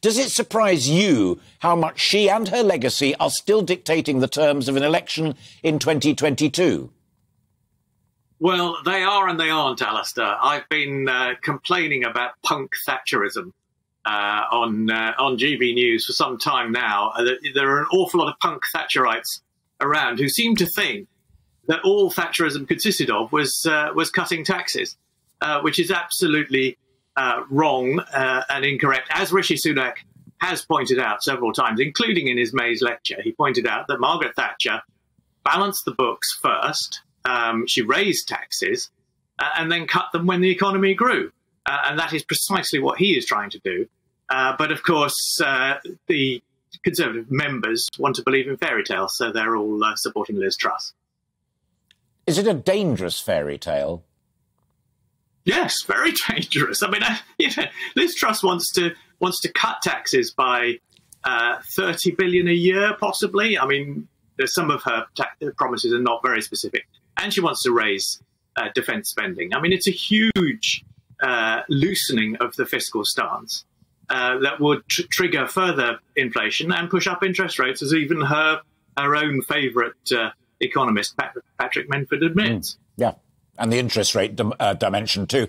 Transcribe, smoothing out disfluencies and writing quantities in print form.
Does it surprise you how much she and her legacy are still dictating the terms of an election in 2022? Well, they are and they aren't, Alistair. I've been complaining about punk Thatcherism on GB News for some time now. There are an awful lot of punk Thatcherites around who seem to think that all Thatcherism consisted of was cutting taxes, which is absolutely wrong and incorrect. As Rishi Sunak has pointed out several times, including in his May's lecture, he pointed out that Margaret Thatcher balanced the books first. She raised taxes and then cut them when the economy grew. And that is precisely what he is trying to do. But of course, the Conservative members want to believe in fairy tales, so they're all supporting Liz Truss. Is it a dangerous fairy tale? Yes, very dangerous. I mean, Liz Truss wants to cut taxes by 30 billion a year, possibly. I mean, some of her promises are not very specific, and she wants to raise defence spending. I mean, it's a huge loosening of the fiscal stance that would trigger further inflation and push up interest rates, as even her own favourite economist Pat Patrick Menford admits. Yeah, and the interest rate dimension too.